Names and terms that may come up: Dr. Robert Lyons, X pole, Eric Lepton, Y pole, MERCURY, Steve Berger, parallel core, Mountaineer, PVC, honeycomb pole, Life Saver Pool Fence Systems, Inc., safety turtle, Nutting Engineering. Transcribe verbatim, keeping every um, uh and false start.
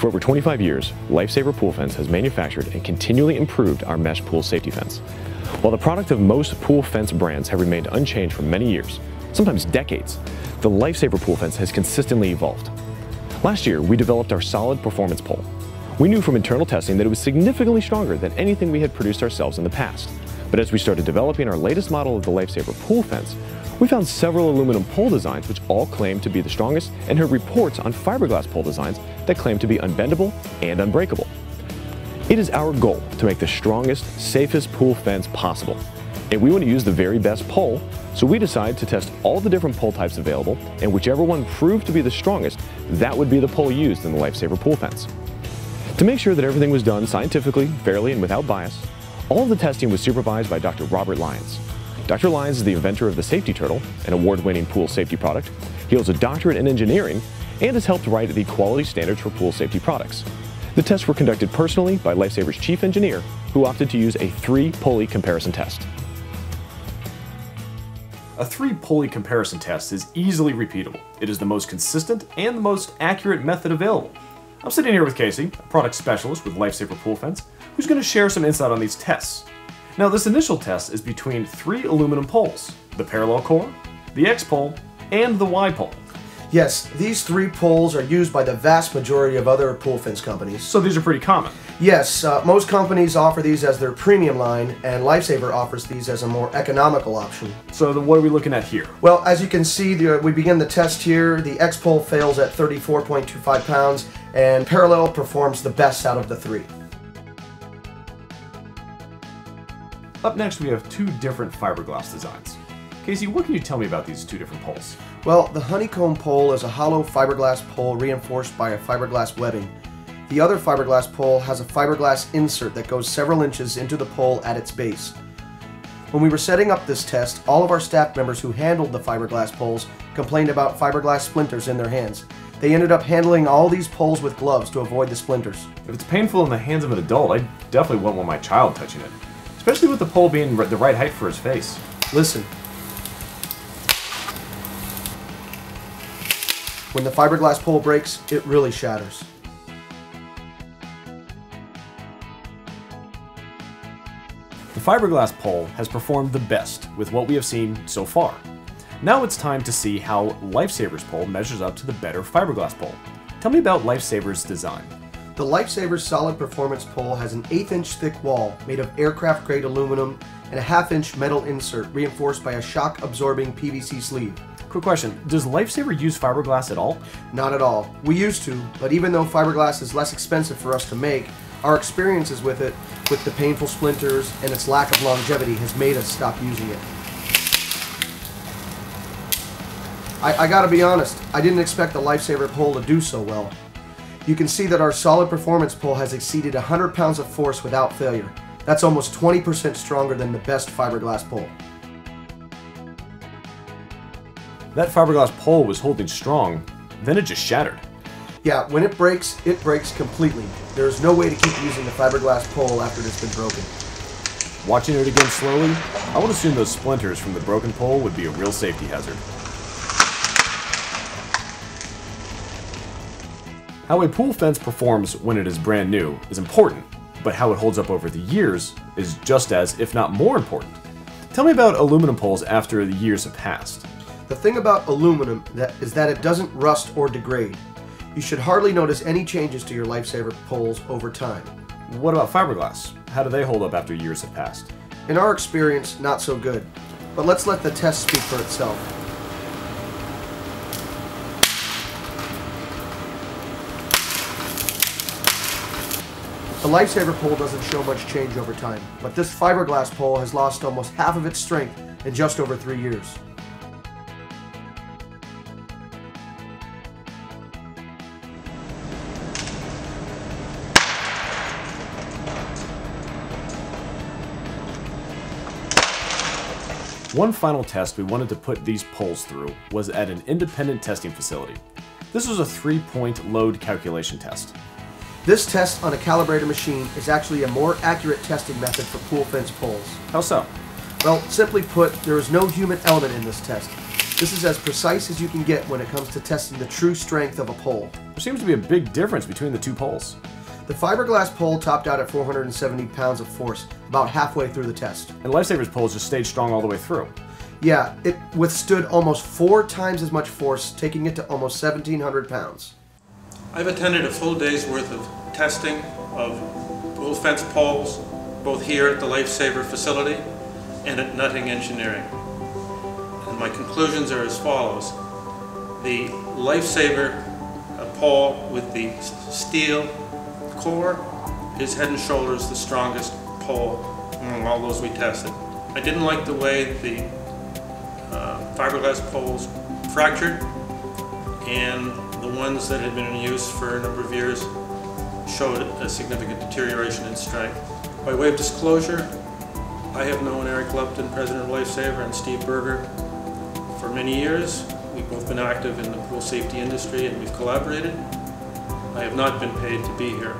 For over twenty-five years, Life Saver Pool Fence has manufactured and continually improved our mesh pool safety fence. While the product of most pool fence brands have remained unchanged for many years, sometimes decades, the Life Saver Pool Fence has consistently evolved. Last year, we developed our solid performance pole. We knew from internal testing that it was significantly stronger than anything we had produced ourselves in the past. But as we started developing our latest model of the Life Saver Pool Fence, we found several aluminum pole designs which all claimed to be the strongest and heard reports on fiberglass pole designs that claimed to be unbendable and unbreakable. It is our goal to make the strongest, safest pool fence possible. And we want to use the very best pole, so we decided to test all the different pole types available, and whichever one proved to be the strongest, that would be the pole used in the Life Saver Pool Fence. To make sure that everything was done scientifically, fairly, and without bias, all of the testing was supervised by Doctor Robert Lyons. Doctor Lyons is the inventor of the safety turtle, an award-winning pool safety product. He holds a doctorate in engineering and has helped write the quality standards for pool safety products. The tests were conducted personally by Life Saver's chief engineer, who opted to use a three-pulley comparison test. A three-pulley comparison test is easily repeatable. It is the most consistent and the most accurate method available. I'm sitting here with Casey, a product specialist with Life Saver Pool Fence, who's going to share some insight on these tests. Now, this initial test is between three aluminum poles: the parallel core, the X pole, and the Y pole. Yes, these three poles are used by the vast majority of other pool fence companies. So these are pretty common? Yes, uh, most companies offer these as their premium line, and Life Saver offers these as a more economical option. So then what are we looking at here? Well, as you can see, the, we begin the test here. The X pole fails at thirty-four point two five pounds, and parallel performs the best out of the three. Up next, we have two different fiberglass designs. Casey, what can you tell me about these two different poles? Well, the honeycomb pole is a hollow fiberglass pole reinforced by a fiberglass webbing. The other fiberglass pole has a fiberglass insert that goes several inches into the pole at its base. When we were setting up this test, all of our staff members who handled the fiberglass poles complained about fiberglass splinters in their hands. They ended up handling all these poles with gloves to avoid the splinters. If it's painful in the hands of an adult, I definitely wouldn't want my child touching it, especially with the pole being the right height for his face. Listen. When the fiberglass pole breaks, it really shatters. The fiberglass pole has performed the best with what we have seen so far. Now it's time to see how Life Saver's pole measures up to the better fiberglass pole. Tell me about Life Saver's design. The Life Saver's solid performance pole has an eighth inch thick wall made of aircraft-grade aluminum and a half inch metal insert reinforced by a shock-absorbing P V C sleeve. Quick question, does Life Saver use fiberglass at all? Not at all. We used to, but even though fiberglass is less expensive for us to make, our experiences with it, with the painful splinters and its lack of longevity, has made us stop using it. I, I gotta be honest, I didn't expect the Life Saver pole to do so well. You can see that our solid performance pole has exceeded one hundred pounds of force without failure. That's almost twenty percent stronger than the best fiberglass pole. That fiberglass pole was holding strong, then it just shattered. Yeah, when it breaks, it breaks completely. There is no way to keep using the fiberglass pole after it's been broken. Watching it again slowly, I would assume those splinters from the broken pole would be a real safety hazard. How a pool fence performs when it is brand new is important, but how it holds up over the years is just as, if not more important. Tell me about aluminum poles after the years have passed. The thing about aluminum that is that it doesn't rust or degrade. You should hardly notice any changes to your Life Saver poles over time. What about fiberglass? How do they hold up after years have passed? In our experience, not so good. But let's let the test speak for itself. The Life Saver pole doesn't show much change over time, but this fiberglass pole has lost almost half of its strength in just over three years. One final test we wanted to put these poles through was at an independent testing facility. This was a three-point load calculation test. This test on a calibrator machine is actually a more accurate testing method for pool fence poles. How so? Well, simply put, there is no human element in this test. This is as precise as you can get when it comes to testing the true strength of a pole. There seems to be a big difference between the two poles. The fiberglass pole topped out at four hundred seventy pounds of force about halfway through the test. And Life Saver's poles just stayed strong all the way through. Yeah, it withstood almost four times as much force, taking it to almost seventeen hundred pounds. I've attended a full day's worth of testing of pool fence poles, both here at the Life Saver facility and at Nutting Engineering. And my conclusions are as follows. The Life Saver pole with the steel core is head and shoulders the strongest pole among all those we tested. I didn't like the way the uh, fiberglass poles fractured, and the ones that had been in use for a number of years showed a significant deterioration in strength. By way of disclosure, I have known Eric Lepton, president of Life Saver, and Steve Berger for many years. We've both been active in the pool safety industry and we've collaborated. I have not been paid to be here.